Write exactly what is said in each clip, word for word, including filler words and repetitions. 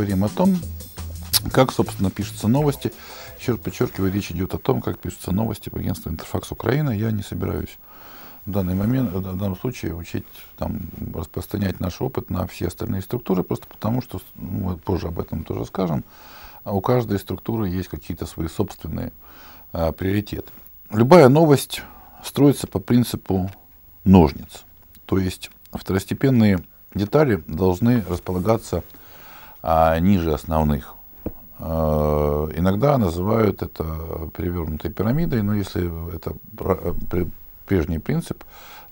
поговорим о том, как, собственно, пишутся новости. Еще раз подчеркиваю, речь идет о том, как пишутся новости в агентстве «Интерфакс Украины». Я не собираюсь в данный момент, в данном случае, учить, там, распространять наш опыт на все остальные структуры, просто потому что, мы позже об этом тоже скажем, у каждой структуры есть какие-то свои собственные а, приоритеты. Любая новость строится по принципу ножниц, то есть второстепенные детали должны располагаться а, ниже основных. А, иногда называют это перевернутой пирамидой, но если это прежний принцип,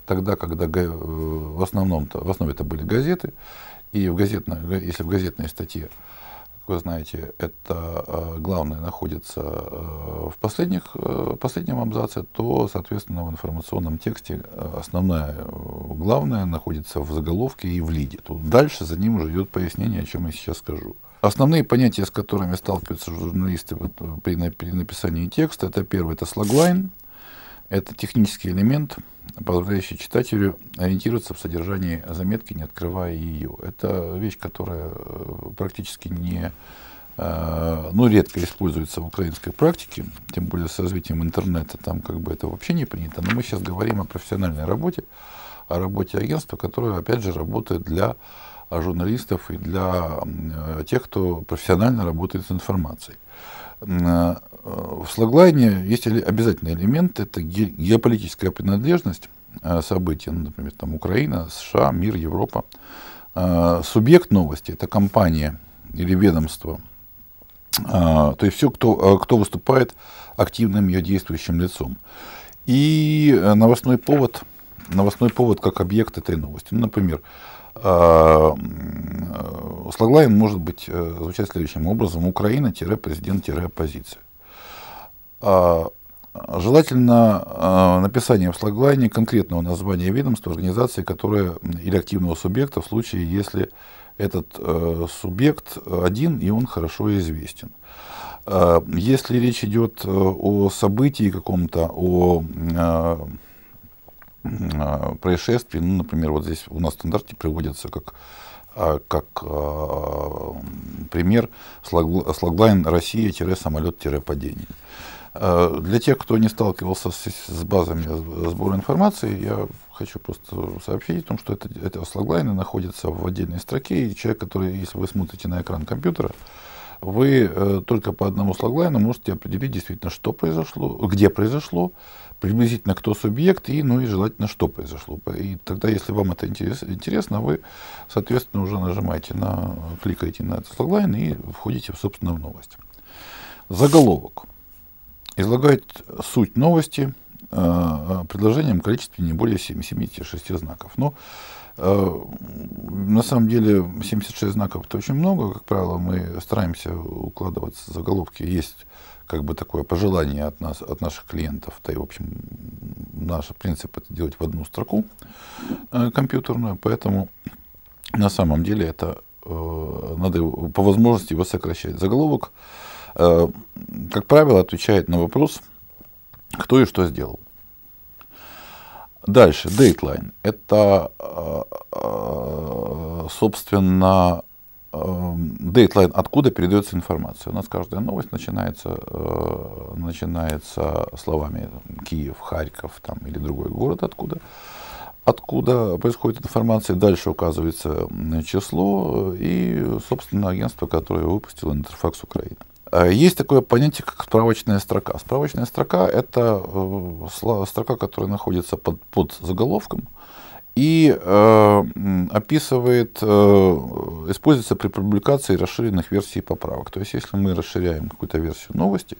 тогда, когда в, основном-то, в основе это были газеты, и в газетной, если в газетной статье, вы знаете, это главное находится в последних, последнем абзаце, то, соответственно, в информационном тексте основное главное находится в заголовке и в лиде. Тут дальше за ним уже идет пояснение, о чем я сейчас скажу. Основные понятия, с которыми сталкиваются журналисты при написании текста, это первое, это слаглайн, это технический элемент, позволяющий читателю ориентироваться в содержании заметки, не открывая ее. Это вещь, которая практически не, ну, редко используется в украинской практике, тем более с развитием интернета, там как бы это вообще не принято. Но мы сейчас говорим о профессиональной работе, о работе агентства, которое, опять же, работает для журналистов и для тех, кто профессионально работает с информацией. В слаглайне есть обязательный элемент, это геополитическая принадлежность событий, ну, например, там Украина, США, мир, Европа. Субъект новости — это компания или ведомство, то есть все, кто, кто выступает активным ее действующим лицом. И новостной повод, новостной повод как объект этой новости. Ну, например, слаглайн может быть звучать следующим образом: Украина-президент-оппозиция. Желательно написание в слаглайне конкретного названия ведомства, организации, которая, или активного субъекта, в случае, если этот субъект один и он хорошо известен. Если речь идет о событии каком-то, о происшествий, ну, например, вот здесь у нас в стандарте приводится как, как пример слаглайн «Россия-самолет-падение». Для тех, кто не сталкивался с, с базами сбора информации, я хочу просто сообщить о том, что это, это слаглайны находятся в отдельной строке, и человек, который, если вы смотрите на экран компьютера, вы э, только по одному слаглайну можете определить действительно, что произошло, где произошло, приблизительно кто субъект, и, ну, и желательно, что произошло. И тогда, если вам это интерес, интересно, вы, соответственно, уже нажимаете на, кликаете на этот слаглайн и входите, собственно, в новость. Заголовок излагает суть новости э, предложением в количестве не более семидесяти шести знаков. Но на самом деле семьдесят шесть знаков — это очень много. Как правило, мы стараемся укладываться в заголовки. Есть как бы такое пожелание от нас, от наших клиентов. Да и, в общем, наш принцип — это делать в одну строку компьютерную. Поэтому на самом деле это надо по возможности его сокращать. Заголовок, как правило, отвечает на вопрос, кто и что сделал. Дальше, дедлайн. Это, собственно, дедлайн, откуда передается информация. У нас каждая новость начинается, начинается словами Киев, Харьков там, или другой город, откуда, откуда происходит информация. Дальше указывается число и, собственно, агентство, которое выпустило «Интерфакс Украины». Есть такое понятие, как справочная строка. Справочная строка — это строка, которая находится под, под заголовком и э, описывает, э, используется при публикации расширенных версий поправок. То есть, если мы расширяем какую-то версию новости,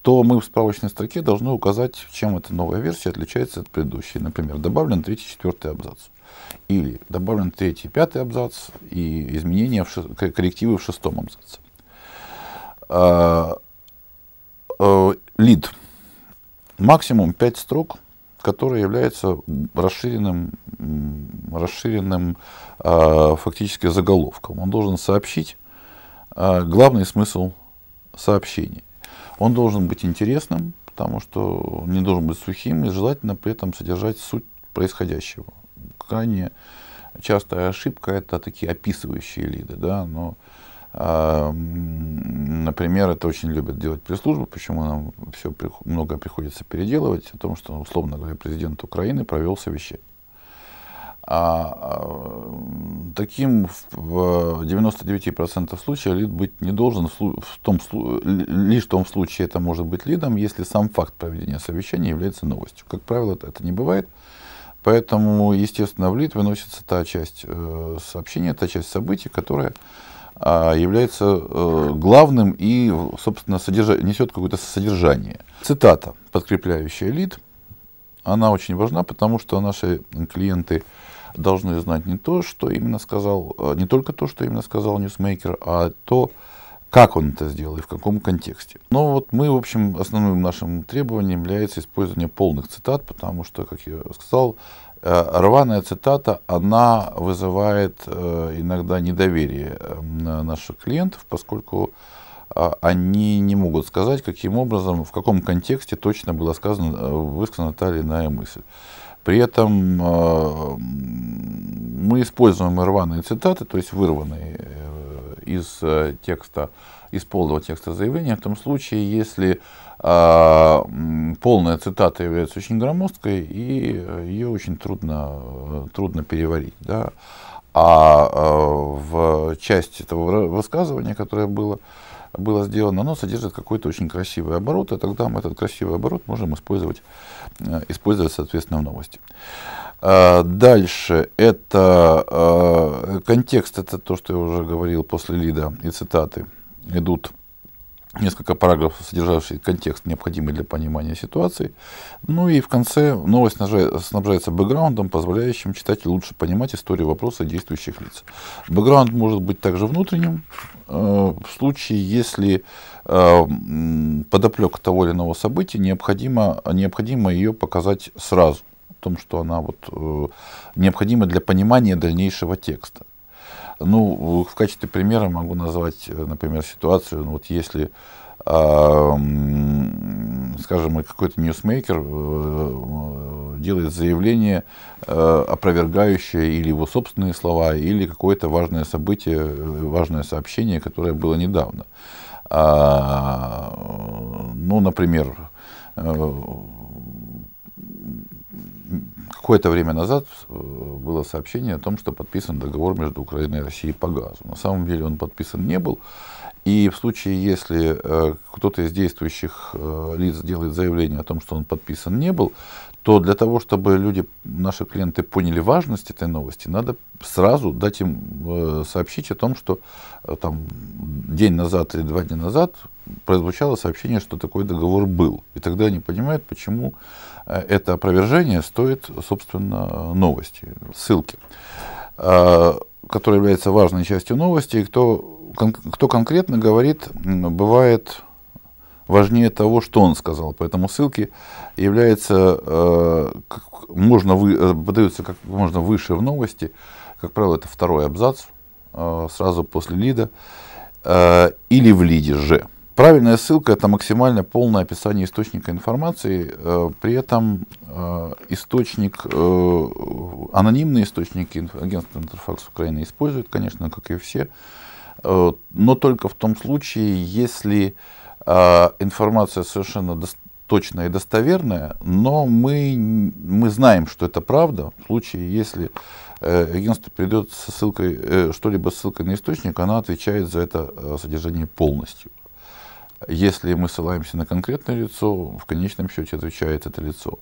то мы в справочной строке должны указать, чем эта новая версия отличается от предыдущей. Например, добавлен третий, четвертый абзац. Или добавлен третий, пятый абзац и изменения, в ши... коррективы в шестом абзаце. Лид. Максимум пять строк, которые являются расширенным, расширенным фактически заголовком. Он должен сообщить главный смысл сообщения. Он должен быть интересным, потому что он не должен быть сухим, и желательно при этом содержать суть происходящего. Крайне частая ошибка — это такие описывающие лиды, да, но Например, это очень любят делать пресс-службы, почему нам все много приходится переделывать, о том, что, условно говоря, президент Украины провел совещание. А таким в девяноста девяти процентах случаев лид быть не должен, в том, лишь в том случае это может быть лидом, если сам факт проведения совещания является новостью. Как правило, это не бывает. Поэтому, естественно, в лид выносится та часть сообщения, та часть событий, которая является главным и, собственно, несет какое-то содержание. Цитата, подкрепляющая лид, она очень важна, потому что наши клиенты должны знать не то, что именно сказал, не только то, что именно сказал ньюсмейкер, а то, как он это сделал и в каком контексте. Но вот мы, в общем, основным нашим требованием является использование полных цитат, потому что, как я сказал, рваная цитата, она вызывает иногда недоверие наших клиентов, поскольку они не могут сказать, каким образом, в каком контексте точно была сказана, высказана та или иная мысль. При этом мы используем рваные цитаты, то есть вырванные из текста, из полного текста заявления, в том случае, если полная цитата является очень громоздкой, и ее очень трудно, трудно переварить. Да? А в части этого высказывания, которое было, было сделано, оно содержит какой-то очень красивый оборот, и тогда мы этот красивый оборот можем использовать, использовать соответственно, в новости. Дальше, это контекст, это то, что я уже говорил, после лида и цитаты идут несколько параграфов, содержавших контекст, необходимый для понимания ситуации. Ну и в конце новость снабжается бэкграундом, позволяющим читателю лучше понимать историю вопроса действующих лиц. Бэкграунд может быть также внутренним, в случае, если подоплека того или иного события, необходимо, необходимо ее показать сразу, о том, что она вот необходима для понимания дальнейшего текста. Ну, в качестве примера могу назвать, например, ситуацию, ну, вот если, скажем, какой-то ньюсмейкер делает заявление, опровергающее или его собственные слова, или какое-то важное событие, важное сообщение, которое было недавно. Ну, например, какое-то время назад было сообщение о том, что подписан договор между Украиной и Россией по газу. На самом деле он подписан не был. И в случае, если кто-то из действующих лиц делает заявление о том, что он подписан не был, то для того, чтобы люди, наши клиенты, поняли важность этой новости, надо сразу дать им сообщить о том, что там, день назад или два дня назад прозвучало сообщение, что такой договор был. И тогда они понимают, почему это опровержение стоит, собственно, новости, ссылки, которая является важной частью новости. И кто, кто конкретно говорит, бывает важнее того, что он сказал. Поэтому ссылки являются, э, как можно вы, подаются как можно выше в новости. Как правило, это второй абзац, э, сразу после лида, э, или в лиде же. Правильная ссылка — это максимально полное описание источника информации. Э, при этом э, источник, э, анонимные источники агентства «Интерфакс Украины» используют, конечно, как и все. Э, но только в том случае, если информация совершенно точная и достоверная, но мы, мы знаем, что это правда. В случае, если агентство придет со ссылкой, что-либо с ссылкой на источник, она отвечает за это содержание полностью. Если мы ссылаемся на конкретное лицо, в конечном счете отвечает это лицо.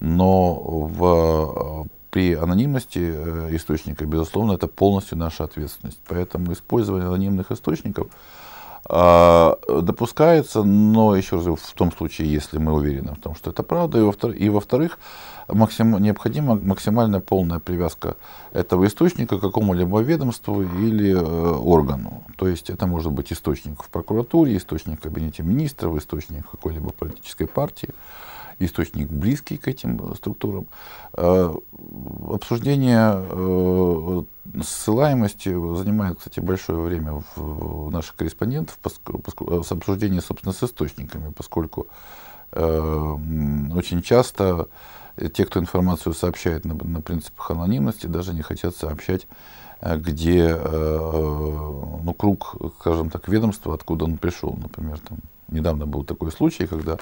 Но в, при анонимности источника, безусловно, это полностью наша ответственность. Поэтому использование анонимных источников допускается, но еще раз в том случае, если мы уверены в том, что это правда, и во-вторых, максим, необходима максимально полная привязка этого источника к какому-либо ведомству или э, органу. То есть это может быть источник в прокуратуре, источник в кабинете министров, источник в какой-либо политической партии, источник близкий к этим структурам. Обсуждение ссылаемости занимает, кстати, большое время в наших корреспондентов, с обсуждением, собственно, с источниками, поскольку очень часто те, кто информацию сообщает на, на принципах анонимности, даже не хотят сообщать где ну, круг, скажем так, ведомства, откуда он пришел. Например, там, недавно был такой случай, когда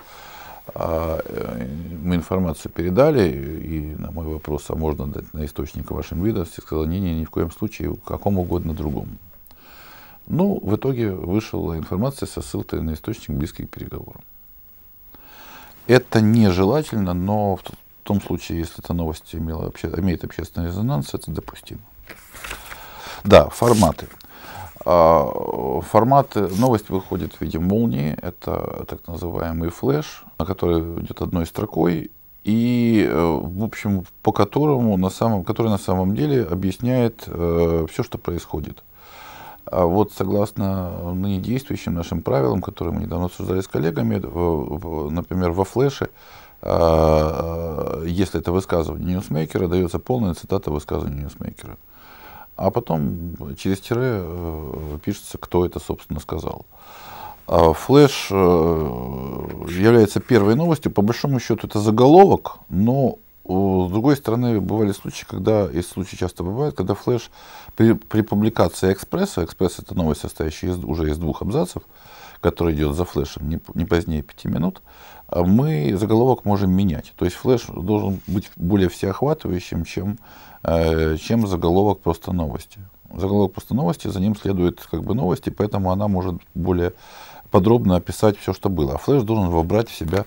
мы информацию передали, и на мой вопрос, а можно дать на источник вашим ведомствам, сказал, не, не, ни в коем случае, какому угодно другому. Ну, в итоге вышла информация со ссылкой на источник близких переговоров. Это нежелательно, но в том случае, если эта новость имела, имеет общественный резонанс, это допустимо. Да, форматы. Формат, новость выходит в виде молнии, это так называемый флеш, на который идет одной строкой, и, в общем, по которому, на самом, который на самом деле объясняет э, все, что происходит. А вот согласно ныне действующим нашим правилам, которые мы недавно обсуждали с коллегами, в, в, например, во флеше, э, если это высказывание ньюсмейкера, дается полная цитата высказывания ньюсмейкера. А потом через тире пишется, кто это, собственно, сказал. Флэш является первой новостью. По большому счету это заголовок, но, с другой стороны, бывали случаи, когда, и случаи часто бывают, когда флэш при, при публикации экспресса, экспресс — это новость, состоящая из, уже из двух абзацев, который идет за флешем не, не позднее пяти минут, мы заголовок можем менять. То есть флеш должен быть более всеохватывающим, чем, э, чем заголовок просто новости. Заголовок просто новости, за ним следует как бы новости, поэтому она может более подробно описать все, что было. А флеш должен вобрать в себя,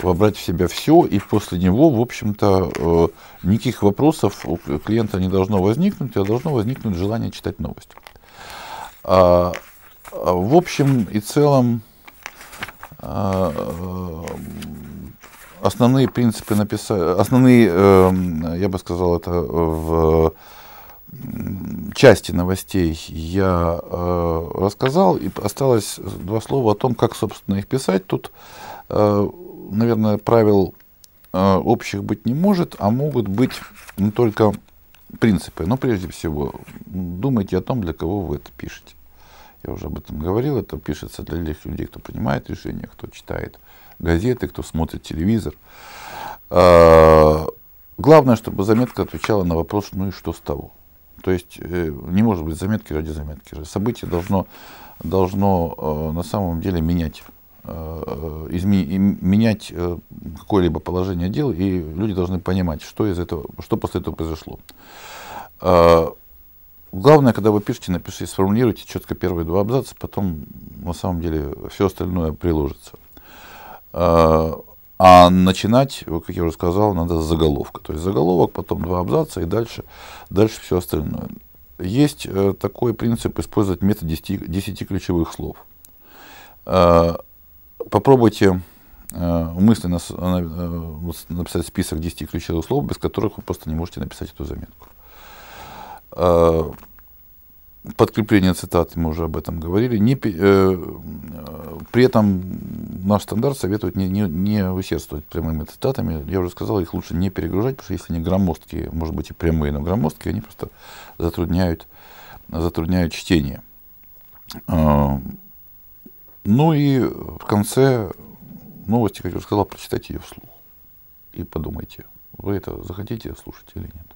вобрать в себя все, и после него, в общем-то, э, никаких вопросов у клиента не должно возникнуть, а должно возникнуть желание читать новость. А, в общем и целом, основные принципы написания, основные, я бы сказал, это в части новостей я рассказал, и осталось два слова о том, как, собственно, их писать. Тут, наверное, правил общих быть не может, а могут быть не только принципы. Но прежде всего, думайте о том, для кого вы это пишете. Я уже об этом говорил, это пишется для людей, кто принимает решения, кто читает газеты, кто смотрит телевизор. Главное, чтобы заметка отвечала на вопрос, ну и что с того? То есть не может быть заметки ради заметки. Событие должно, должно на самом деле менять, изме, менять какое-либо положение дел, и люди должны понимать, что из этого, что после этого произошло. Главное, когда вы пишете, напишите, сформулируйте четко первые два абзаца, потом на самом деле все остальное приложится. А начинать, как я уже сказал, надо с заголовка. То есть заголовок, потом два абзаца и дальше, дальше все остальное. Есть такой принцип использовать метод десяти ключевых слов. Попробуйте мысленно написать список десяти ключевых слов, без которых вы просто не можете написать эту заметку. Подкрепление цитат, мы уже об этом говорили. Не, э, при этом наш стандарт советует не, не, не усердствовать прямыми цитатами. Я уже сказал, их лучше не перегружать, потому что если они громоздкие, может быть и прямые, но громоздкие, они просто затрудняют, затрудняют чтение. Э, ну и в конце новости, как я уже сказал, прочитайте ее вслух и подумайте, вы это захотите слушать или нет.